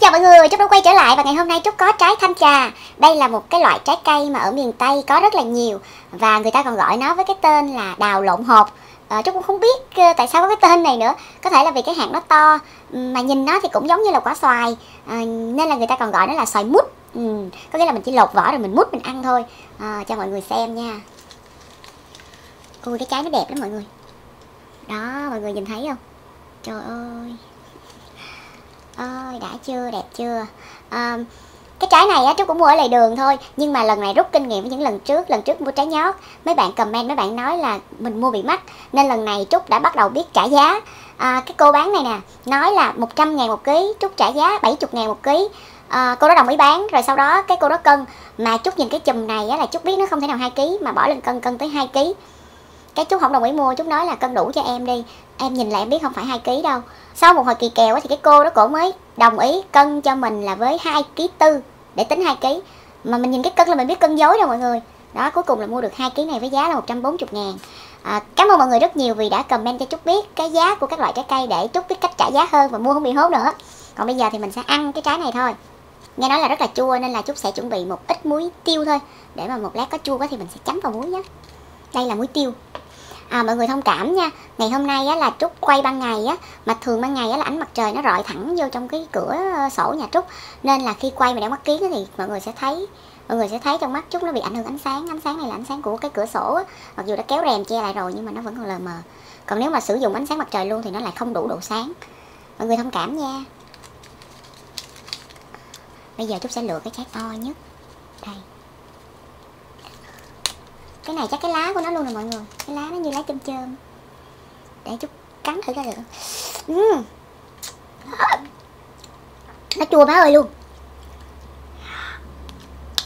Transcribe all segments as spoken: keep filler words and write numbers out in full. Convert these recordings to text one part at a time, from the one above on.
Xin chào mọi người, Trúc đã quay trở lại và ngày hôm nay Trúc có trái thanh trà. Đây là một cái loại trái cây mà ở miền Tây có rất là nhiều và người ta còn gọi nó với cái tên là đào lộn hộp. À, Trúc cũng không biết tại sao có cái tên này nữa. Có thể là vì cái hạt nó to mà nhìn nó thì cũng giống như là quả xoài, à, nên là người ta còn gọi nó là xoài mút. Ừ, có nghĩa là mình chỉ lột vỏ rồi mình mút mình ăn thôi. À, cho mọi người xem nha. Ui, cái trái nó đẹp lắm mọi người. Đó, mọi người nhìn thấy không? Trời ơi ơi, đã chưa, đẹp chưa. À, cái trái này á, Trúc cũng mua ở lề đường thôi, nhưng mà lần này rút kinh nghiệm với những lần trước. Lần trước mua trái nhót, mấy bạn comment, mấy bạn nói là mình mua bị mắc, nên lần này Trúc đã bắt đầu biết trả giá. À, cái cô bán này nè nói là một trăm ngàn một ký, Trúc trả giá bảy mươi ngàn một ký. À, cô đó đồng ý bán, rồi sau đó cái cô đó cân, mà Trúc nhìn cái chùm này á, là Trúc biết nó không thể nào hai ký, mà bỏ lên cân cân tới hai ký. Cái Trúc không đồng ý mua, Trúc nói là cân đủ cho em đi, em nhìn là em biết không phải hai ký đâu. Sau một hồi kỳ kèo thì cái cô đó cổ mới đồng ý cân cho mình là với hai ký tư để tính hai ký. Mà mình nhìn cái cân là mình biết cân dối đâu mọi người. Đó, cuối cùng là mua được hai ký này với giá là một trăm bốn mươi ngàn. À, cảm ơn mọi người rất nhiều vì đã comment cho Trúc biết cái giá của các loại trái cây để Trúc biết cách trả giá hơn và mua không bị hốt nữa. Còn bây giờ thì mình sẽ ăn cái trái này thôi. Nghe nói là rất là chua nên là Trúc sẽ chuẩn bị một ít muối tiêu thôi, để mà một lát có chua quá thì mình sẽ chấm vào muối nhé. Đây là muối tiêu. À, mọi người thông cảm nha, ngày hôm nay á, là Trúc quay ban ngày á, mà thường ban ngày á, là ánh mặt trời nó rọi thẳng vô trong cái cửa sổ nhà Trúc, nên là khi quay mà đeo mắt kiếng thì mọi người sẽ thấy mọi người sẽ thấy trong mắt Trúc nó bị ảnh hưởng ánh sáng. Ánh sáng này là ánh sáng của cái cửa sổ á, mặc dù đã kéo rèm che lại rồi nhưng mà nó vẫn còn lờ mờ. Còn nếu mà sử dụng ánh sáng mặt trời luôn thì nó lại không đủ độ sáng, mọi người thông cảm nha. Bây giờ Trúc sẽ lựa cái trái to nhất đây. Cái này chắc cái lá của nó luôn nè mọi người. Cái lá nó như lá chôm chôm. Để chút cắn thử coi được. uhm. Nó chua má ơi luôn.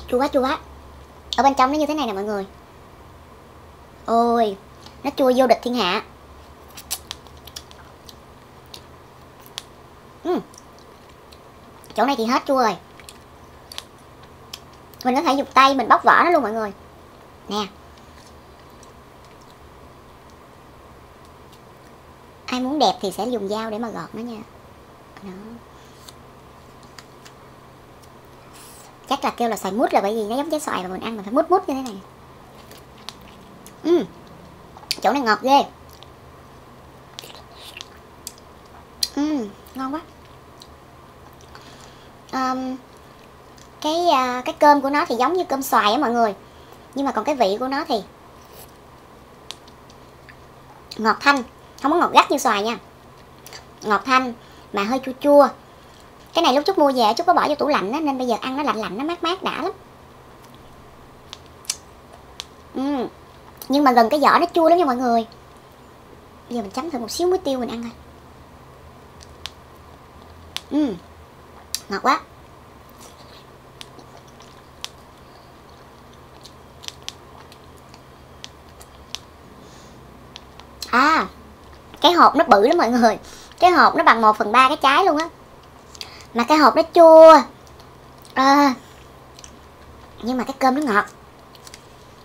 Chua quá chua quá. Ở bên trong nó như thế này nè mọi người. Ôi, nó chua vô địch thiên hạ. uhm. Chỗ này thì hết chua rồi. Mình có thể dùng tay mình bóc vỏ nó luôn mọi người. Nè, ai muốn đẹp thì sẽ dùng dao để mà gọt nó nha. Đó. Chắc là kêu là xoài mút là bởi vì nó giống trái xoài mà mình ăn mà phải mút mút như thế này. uhm. Chỗ này ngọt ghê. uhm. Ngon quá. um, Cái uh, cái cơm của nó thì giống như cơm xoài á mọi người, nhưng mà còn cái vị của nó thì ngọt thanh, không có ngọt gắt như xoài nha. Ngọt thanh mà hơi chua chua. Cái này lúc Trúc mua về Trúc có bỏ vô tủ lạnh á, nên bây giờ ăn nó lạnh lạnh, nó mát mát đã lắm. uhm. Nhưng mà gần cái vỏ nó chua lắm nha mọi người. Bây giờ mình chấm thử một xíu muối tiêu mình ăn thôi. uhm. Ngọt quá. À, cái hộp nó bự lắm mọi người. Cái hộp nó bằng một phần ba cái trái luôn á. Mà cái hộp nó chua à, nhưng mà cái cơm nó ngọt.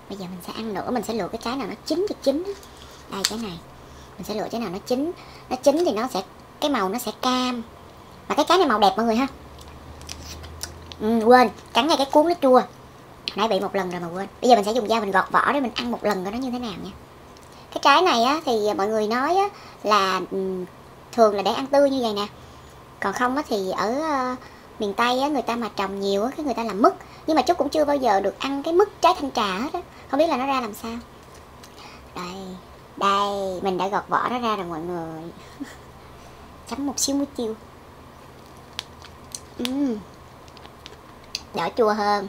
Bây giờ mình sẽ ăn nữa. Mình sẽ lựa cái trái nào nó chín cho chín. Đây trái này. Mình sẽ lựa trái nào nó chín. Nó chín thì nó sẽ, cái màu nó sẽ cam. Mà cái trái này màu đẹp mọi người ha. ừ, Quên, cắn ngay cái cuốn nó chua. Nãy bị một lần rồi mà quên. Bây giờ mình sẽ dùng dao mình gọt vỏ để mình ăn một lần coi nó như thế nào nha. Cái trái này á, thì mọi người nói á, là thường là để ăn tươi như vậy nè. Còn không á, thì ở uh, miền Tây á, người ta mà trồng nhiều á, cái người ta làm mứt. Nhưng mà Trúc cũng chưa bao giờ được ăn cái mứt trái thanh trà hết á. Không biết là nó ra làm sao. Đây, đây, mình đã gọt vỏ nó ra rồi mọi người. Chấm một xíu muối tiêu. uhm. Đỡ chua hơn.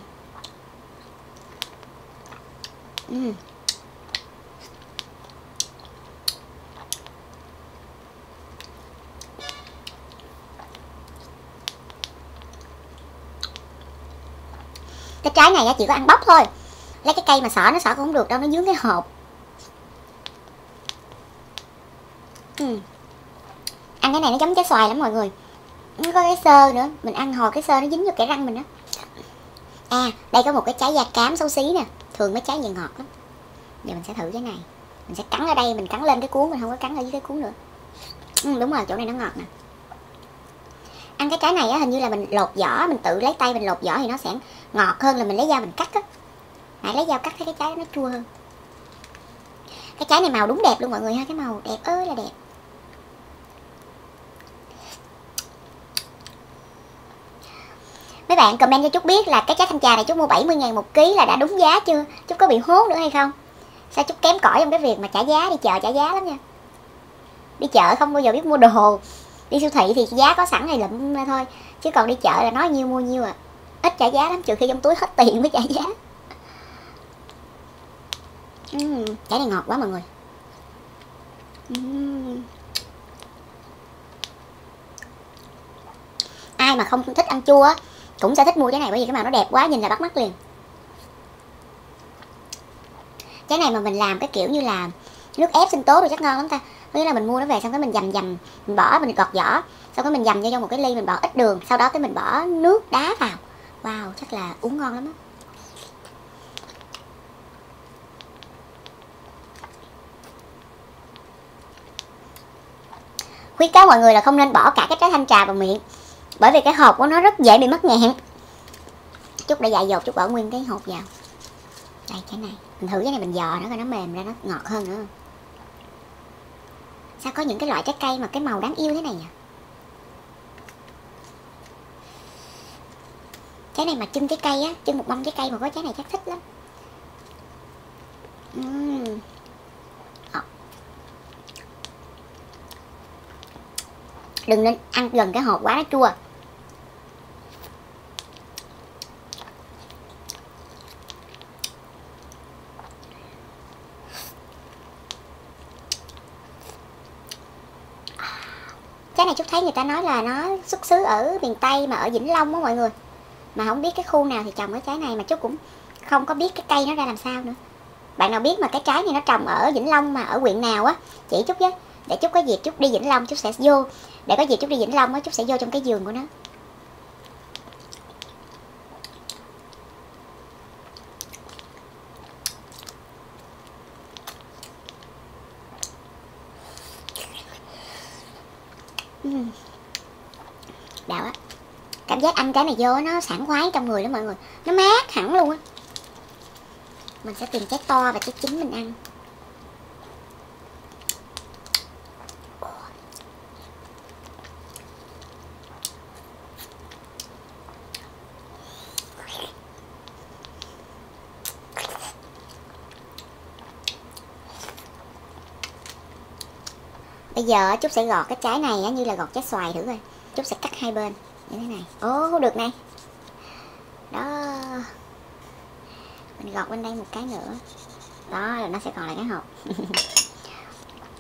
uhm. Cái trái này chỉ có ăn bóc thôi. Lấy cái cây mà xỏ nó xỏ cũng không được đâu, nó dướng cái hộp. ừ. Ăn cái này nó giống trái xoài lắm mọi người. Nó có cái xơ nữa. Mình ăn hồi cái xơ nó dính vô kẻ răng mình đó. À, đây có một cái trái da cám xấu xí nè. Thường mấy trái này ngọt lắm. Giờ mình sẽ thử cái này. Mình sẽ cắn ở đây, mình cắn lên cái cuốn, mình không có cắn ở dưới cái cuốn nữa. ừ, Đúng rồi, chỗ này nó ngọt nè. ăn cái trái này á, hình như là mình lột vỏ, mình tự lấy tay mình lột vỏ thì nó sẽ ngọt hơn là mình lấy dao mình cắt á. Nãy lấy dao cắt thấy cái trái nó chua hơn. Cái trái này màu đúng đẹp luôn mọi người ha, cái màu đẹp ơi là đẹp. Mấy bạn comment cho Trúc biết là cái trái thanh trà này Trúc mua bảy mươi ngàn một ký là đã đúng giá chưa? Trúc có bị hố nữa hay không? Sao Trúc kém cỏi trong cái việc mà trả giá, đi chợ trả giá lắm nha. Đi chợ không bao giờ biết mua đồ. Đi siêu thị thì giá có sẵn này lụm ra thôi. Chứ còn đi chợ là nói nhiêu mua nhiêu à. Ít trả giá lắm, trừ khi trong túi hết tiền mới trả giá. Uhm, trái này ngọt quá mọi người. Uhm. Ai mà không thích ăn chua á cũng sẽ thích mua trái này, bởi vì cái màu nó đẹp quá, nhìn là bắt mắt liền. Trái này mà mình làm cái kiểu như là nước ép sinh tố rồi chắc ngon lắm ta. Nghĩa là mình mua nó về xong cái mình dầm dầm, mình bỏ, mình gọt vỏ, xong cái mình dầm vô trong một cái ly, mình bỏ ít đường, sau đó cái mình bỏ nước đá vào. Wow, chắc là uống ngon lắm á. Khuyến cáo mọi người là không nên bỏ cả cái trái thanh trà vào miệng, bởi vì cái hộp của nó rất dễ bị mất nghẹn. Trúc đã dại dột, Trúc bỏ nguyên cái hộp vào. Đây, trái này mình thử, cái này mình giò nó coi nó mềm ra, nó ngọt hơn nữa. Sao có những cái loại trái cây mà cái màu đáng yêu thế này nhỉ? Trái này mà chưng trái cây á, chưng một mâm trái cây mà có trái này chắc thích lắm. Uhm. À. Đừng nên ăn gần cái hộp quá, nó chua. Cái này Trúc thấy người ta nói là nó xuất xứ ở miền Tây mà ở Vĩnh Long đó mọi người. Mà không biết cái khu nào thì trồng cái trái này, mà Trúc cũng không có biết cái cây nó ra làm sao nữa. Bạn nào biết mà cái trái này nó trồng ở Vĩnh Long mà ở huyện nào á chỉ Trúc với. Để Trúc có dịp Trúc đi Vĩnh Long Trúc sẽ vô. Để có dịp Trúc đi Vĩnh Long á Trúc sẽ vô trong cái vườn của nó. Đạo á, cảm giác ăn trái này vô nó sảng khoái trong người đó mọi người, nó mát hẳn luôn á. Mình sẽ tìm trái to và trái chín mình ăn. Bây giờ Trúc sẽ gọt cái trái này như là gọt trái xoài thử coi. Trúc sẽ cắt hai bên như thế này. Ồ, được này. Đó. Mình gọt bên đây một cái nữa. Đó, rồi nó sẽ còn lại cái hộp.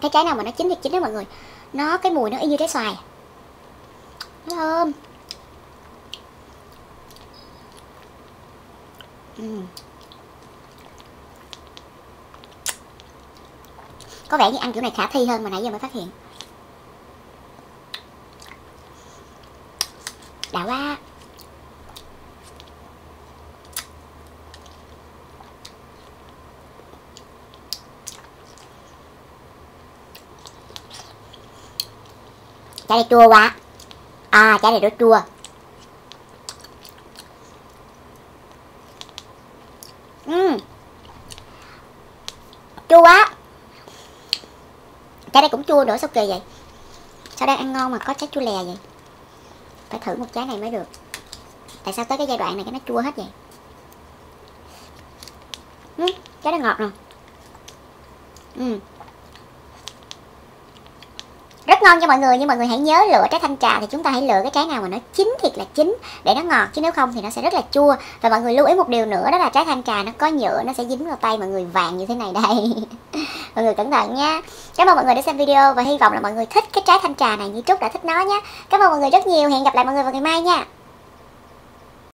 Cái trái nào mà nó chín thì chín đó mọi người. Nó cái mùi nó y như trái xoài. Nó thơm. Uhm. Có vẻ như ăn kiểu này khả thi hơn mà nãy giờ mới phát hiện. Đã quá. Trái này chua quá. À, trái này nó chua. Uhm. Chua quá. Trái này cũng chua nữa, sao kỳ vậy? Sao đang ăn ngon mà có trái chua lè vậy? Phải thử một trái này mới được. Tại sao tới cái giai đoạn này cái nó chua hết vậy? Ừ, trái này ngọt nè. Ừ. Rất ngon cho mọi người, nhưng mọi người hãy nhớ lựa trái thanh trà thì chúng ta hãy lựa cái trái nào mà nó chín thiệt là chín để nó ngọt, chứ nếu không thì nó sẽ rất là chua. Và mọi người lưu ý một điều nữa đó là trái thanh trà nó có nhựa, nó sẽ dính vào tay mọi người vàng như thế này đây. Mọi người cẩn thận nha. Cảm ơn mọi người đã xem video và hy vọng là mọi người thích cái trái thanh trà này như Trúc đã thích nó nhé. Cảm ơn mọi người rất nhiều. Hẹn gặp lại mọi người vào ngày mai nha.